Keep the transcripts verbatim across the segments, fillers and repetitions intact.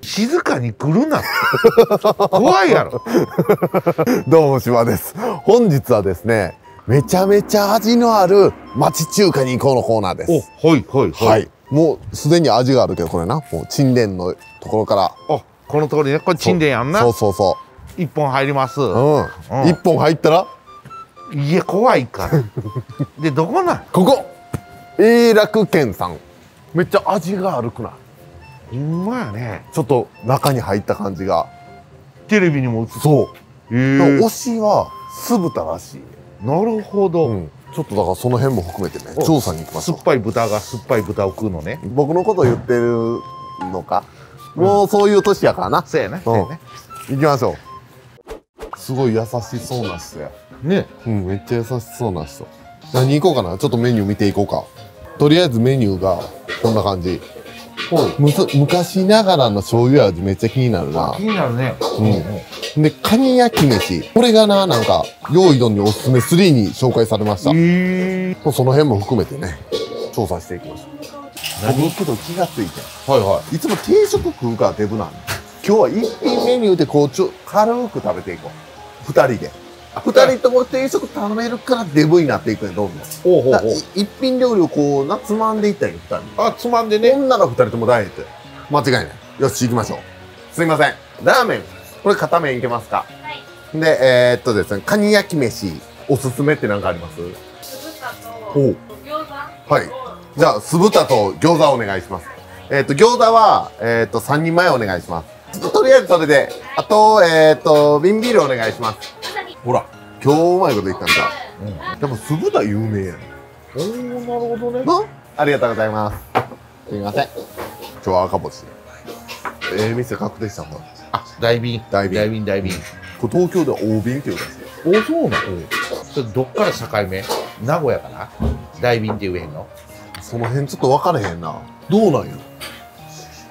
静かに来るな怖いやろどうもしばです。本日はですね、めちゃめちゃ味のある町中華に行こうのコーナーです。お、はいはいはい、はい、もうすでに味があるけど、これな、もう沈殿のところから、あ、この通りね、これ沈殿やんな。そうそうそう、いっぽん入ります。うん、うん、いっぽん入ったらいや怖いからで、どこなんここ永楽軒さん、めっちゃ味があるくない？うまやね。ちょっと中に入った感じがテレビにも映って、そう推しは酢豚らしい。なるほど、うん、ちょっとだからその辺も含めてね、調査に行きましょう。酸っぱい豚が酸っぱい豚を食うのね。僕のこと言ってるのか、うん、もうそういう年やからな。そうやね、うん、行きましょう。すごい優しそうな人やね。うん、めっちゃ優しそうな人。何行こうかな、ちょっとメニュー見ていこうか。とりあえずメニューがこんな感じ。む昔ながらの醤油味めっちゃ気になるな。気になるね。うん。で、カニ焼き飯。これがな、なんか、用意どんにおすすめスリーに紹介されました。えー、その辺も含めてね、調査していきましょう。何けど気がついて。はいはい。いつも定食食うからデブなんで。今日は一品メニューでこう、ちょ、軽く食べていこう。二人で。二人とも定食食べるからデブになっていくね、どんどん。一品料理をこうな、つまんでいったり、二人。あ、つまんでね。女が二人ともダイエット。間違いない。よし、行きましょう。すいません。ラーメン。これ片面いけますか？はい。で、えー、っとですね、カニ焼き飯、おすすめって何かあります？酢豚と餃子。はい。じゃあ、酢豚と餃子お願いします。えー、っと、餃子は、えー、っと、さんにんまえお願いします。とりあえずそれで、あと、えー、っと、瓶ビールお願いします。ほら、今日うまいこと言ったんだ。うん、でも酢豚有名やね。おお、なるほどね。ありがとうございます。すみません。今日は赤星。ええー、店確定したもん。あ、大瓶。大瓶、大瓶、大瓶。これ東京では大瓶っていうらしい。おお、そうなの。うん、それどっから境目？名古屋かな。大瓶って言えへんの。その辺ちょっと分からへんな。どうなんよ。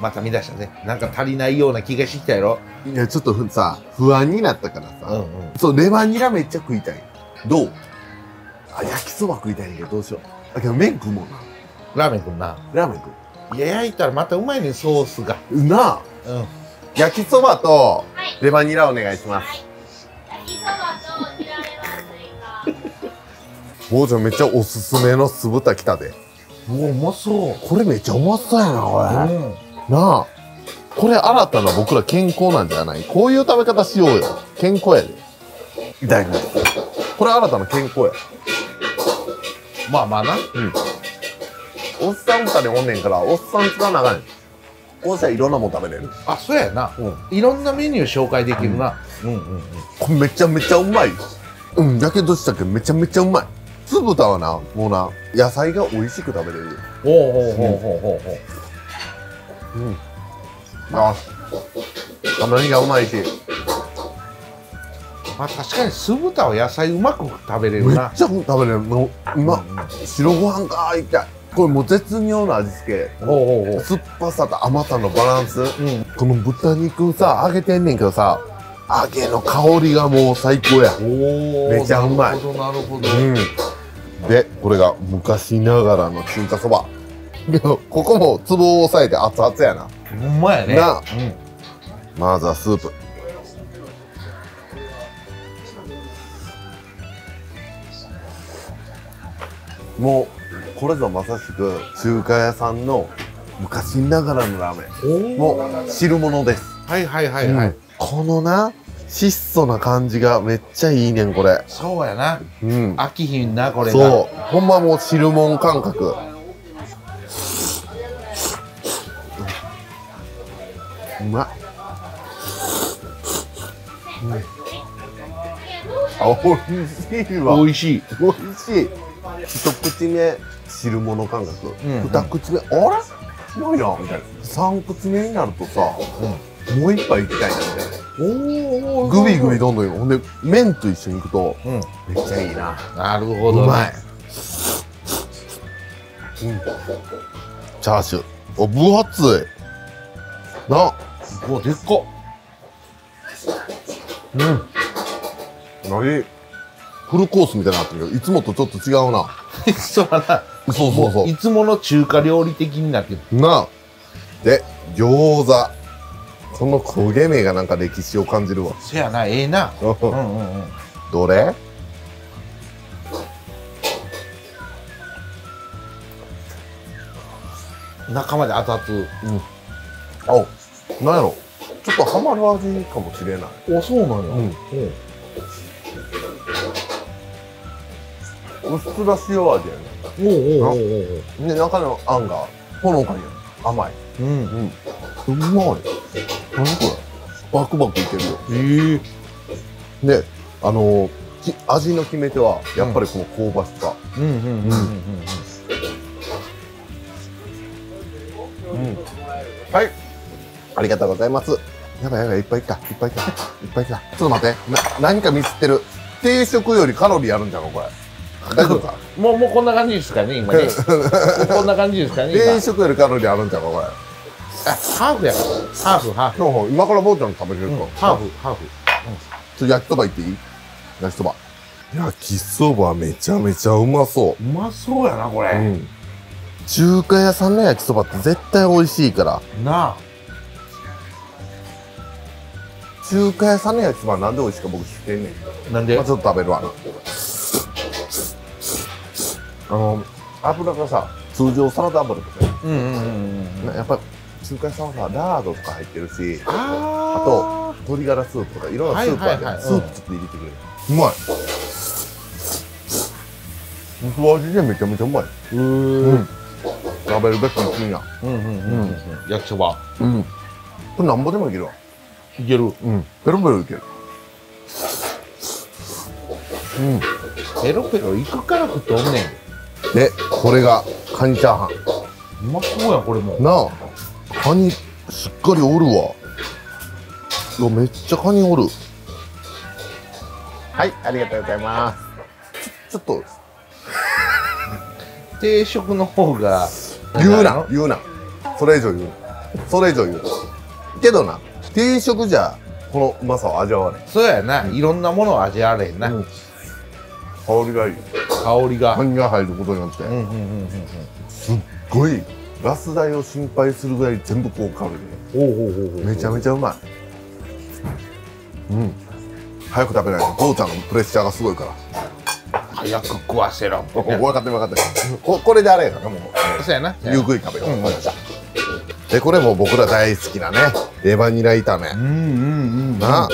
また見出したね。なんか足りないような気がしてきたやろ。いや、ちょっとさ、不安になったからさ、うん、うん、そう、レバニラめっちゃ食いたい。どう？あ、焼きそば食いたいんだけど、どうしよう。だけど麺食うもんな。ラーメン食うな。ラーメン食う。いや、焼いたらまたうまいね、ソースが。なあ。うん。焼きそばとレバニラお願いします。はい、焼きそばとニラレバの追加。坊ちゃんめっちゃおすすめの酢豚きたで。うわ、うまそう。これめっちゃうまそうやな、これ。うん、なあ、これ新たな僕ら健康なんじゃない？こういう食べ方しようよ。健康やで。いただきます。これ新たな健康や。まあまあな。うん。おっさん二人おんねんから、おっさん使わなあかんねん。こうしたらいろんなもん食べれる。あ、そうやな。うん。いろんなメニュー紹介できるな。うん、うん、うんうん。これめちゃめちゃうまい。うん、だけどしたけどめちゃめちゃうまい。酢豚はな、もうな、野菜が美味しく食べれる。ほうほうほうほうほうほう。うん、あ、甘みがうまいし、まあ確かに酢豚は野菜うまく食べれるな。めっちゃ食べれる。もう今、うん、白ご飯がいたい。これもう絶妙な味付け。おうおうおう、酸っぱさと甘さのバランス、うん、この豚肉さ揚げてんねんけどさ、揚げの香りがもう最高や。めちゃうまい。なるほどなるほど、うん、でこれが昔ながらの中華そば。ここもツボを押さえて熱々やな。ほんまやね。な、うん、まずはスープ。もうこれぞまさしく中華屋さんの昔ながらのラーメン。もう汁物です。はいはいはいはい、うん、このな質素な感じがめっちゃいいねんこれ。そうやな、うん、飽きひんなこれが。そう、ほんまもう汁物感覚。うまっ、うん、あ、美味しいわ。美味しい美味しい。一口目汁物感覚、うん、うん、二口目あれうまいなみたいな。三口目になるとさ、うん、もう一杯いきたいなみたいな。おお、グビグビどんどん。ほんで麺と一緒にいくと、うん、めっちゃいいな。なるほど、ね、うまい、うん、チャーシュー、お、分厚いなっ。うわ、でっか。うん。何？フルコースみたいになってるけど、いつもとちょっと違うな。そうそうそう。いつもの中華料理的になってる。なあ。で、餃子。この焦げ目がなんか歴史を感じるわ。せやな、ええな。うんうんうん。どれ？中まで当たつ。うん。あ、なんやろ。ちょっとハマる味かもしれない。あ、そうなんや。うん。薄くだ塩味やね。おうおうおうおう。で、中のあんがほのかに甘い。うんうん。うまい。何これ。バクバクいけるよ。ええ。で、あのー、味の決め手はやっぱりこの香ばしさ。うんうんうんうんうん。うん。はい。ありがとうございます。やばいやばい、いっぱいいった。いっぱいいった。いっぱいいった。ちょっと待って。な、何かミスってる。定食よりカロリーあるんじゃん、これ。大丈夫か。もう、もうこんな感じですかね、今ね。こんな感じですかね。定食よりカロリーあるんちゃうか、これ。ハーフやから。ハーフ、ハーフ。今から坊ちゃん食べれるか。ハーフ、ハーフ。ちょっと焼きそばいっていい？焼きそば。焼きそばめちゃめちゃうまそう。うまそうやな、これ。うん。中華屋さんの焼きそばって絶対美味しいから。なあ。中華屋さんの焼きそばなんで美味しいか僕知ってんねん。なんで？まあちょっと食べるわ。あの油がさ、通常サラダ油とかやっぱ中華屋さんはさ、ラードとか入ってるし、 あ, あと鶏ガラスープとかいろんなスープあるじゃん。スープちょっと入れてくれる。うまい。肉味でめちゃめちゃうまい。うん。食べるべきの分野。うんうんうん。焼きそば。うん。これなんぼでもいけるわ。いける。うん。ペロペロいける。うん。ペロペロいくから食っておんねん。で、これがカニチャーハン。うまそうやん、これも。なあ、カニしっかりおるわ。いや、めっちゃカニおる。はい、ありがとうございます。ちょ、ちょっと定食の方が言うな、言うな。それ以上言うな。それ以上言うな。けどな、定食じゃこのうまさを味わわれん。そうやな、いろんなものを味わわれんな。うん、香りがいい。香りが。カニが入ることによって。すっごいガス代を心配するぐらい全部こう香る。おうおうおうおう。めちゃめちゃうまい。うん。早く食べないとゴーちゃんのプレッシャーがすごいから。早く食わせろ。分かってる分かってる。ここれであれやからもう。そうやな。ゆっくり食べよう。でこれも僕ら大好きなね、レバニラ炒め。うんうんうん。な、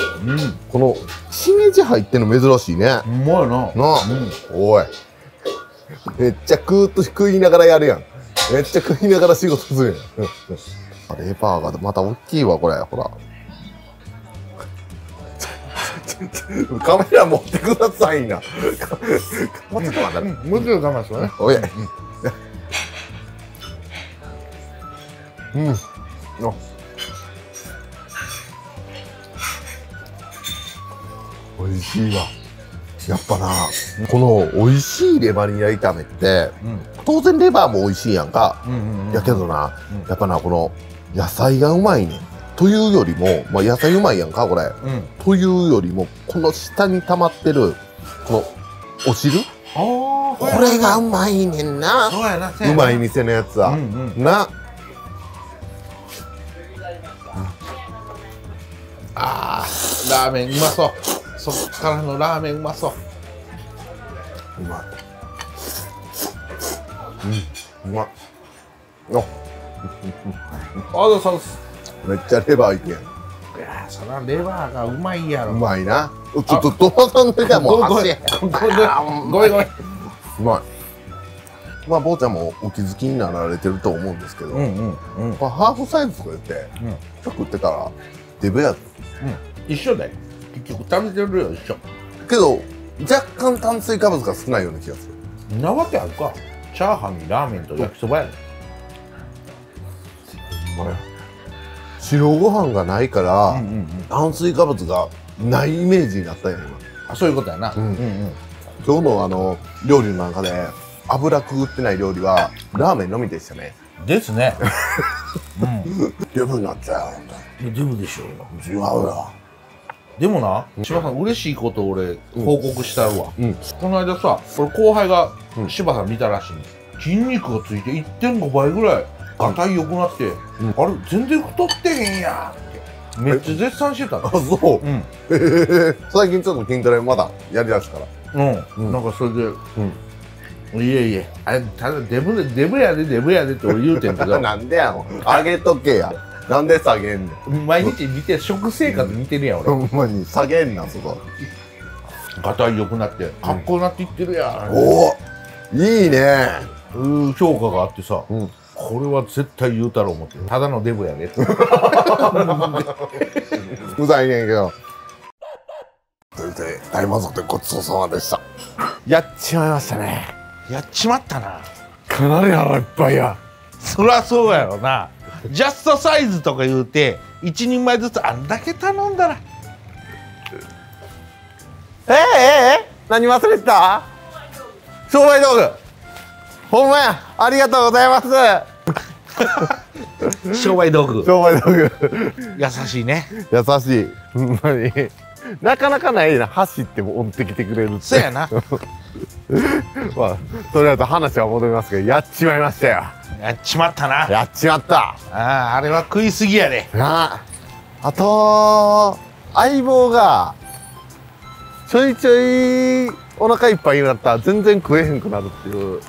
このしめじ入ってんの珍しいね。うまいな。な、おい。めっちゃクーッと食いながらやるやん。めっちゃ食いながら仕事するやん。レバーがまた大きいわこれ、ほら。カメラ持ってくださいな。もうちょっと待って。もうちょっと我慢しようね。おい。うん、あ美味しいわやっぱな。この美味しいレバニラ炒めって、うん、当然レバーも美味しいやんか。やけどな、やっぱなこの野菜がうまいねん。というよりも、まあ、野菜うまいやんかこれ、うん、というよりもこの下に溜まってるこのお汁、これがうまいねんな。そうやな、うまい店のやつは、うん、うん、なあー、ラーメンうまそう。そっからのラーメンうまそう。うまい。うん、うまい。あ、ありがとうございます。めっちゃレバーいけん。いやー、そらレバーがうまいやろ。うまいな。ちょっとどうなんでかもう走れ。ごめんごめん。うまい。まあ、坊ちゃんもお気づきになられてると思うんですけど、ハーフサイズとか言って、食ってたらデブやつ。一緒だよ。結局食べてるよ、一緒。けど、若干炭水化物が少ないような気がする。なわけあるか。チャーハンにラーメンと焼きそばやね。白ご飯がないから、炭水化物がないイメージになったよ、今。そういうことやな。今日のあの、料理の中で、油くぐってない料理はラーメンのみでしたね。ですね。デブになっちゃう。デブでしょ。違うよ。でもな、柴さん嬉しいことを俺報告したるわ。この間さ、俺後輩が柴さん見たらしいんです。筋肉がついて いってんご 倍ぐらいがたいよくなって、うん、あれ全然太ってへんやってめっちゃ絶賛してた。あ、そう。へえ、最近ちょっと筋トレまだやりだすから、うん、なんかそれで「いえいえあれただデブやでデブやで」って俺言うてんけど、なんでやん、あげとけや、なんで下げんの、毎日見て食生活見てるやん俺、ほんまに下げんな。そこがたいよくなってかっこよくなっていってるやん。おお、いいね、うん、評価があってさ、うん、これは絶対言うたろう思って、ただのデブやねってうざいねんけど。それで大満足でごちそうさまでした。やっちまいましたね。やっちまったな。かなり腹いっぱいや。そりゃそうやろな。ジャストサイズとか言うて一人前ずつあんだけ頼んだらえー、ええー、何忘れてた？商売道具。ほんまや、ありがとうございます商売道具、商売道具優しいね、優しい。ほんまになかなかないな、走っても追ってきてくれるって。そうやなまあとりあえず話は戻りますけど、やっちまいましたよ。やっちまったな。やっちまった。ああ、あれは食いすぎやでな。あと相棒がちょいちょいお腹いっぱいになったら全然食えへんくなるっていう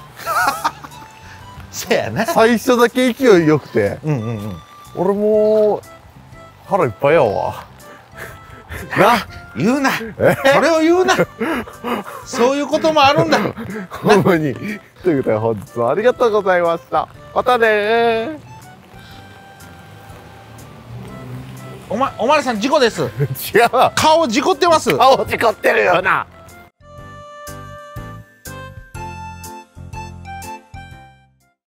せやな。最初だけ勢いよくて、うんうんうん、俺も腹いっぱいやわな、言うなそれを言うなそういうこともあるんだほんまに。ということで本日はありがとうございました。またねー。おま、おまるさん事故です違う、顔事故ってます。顔事故ってるよな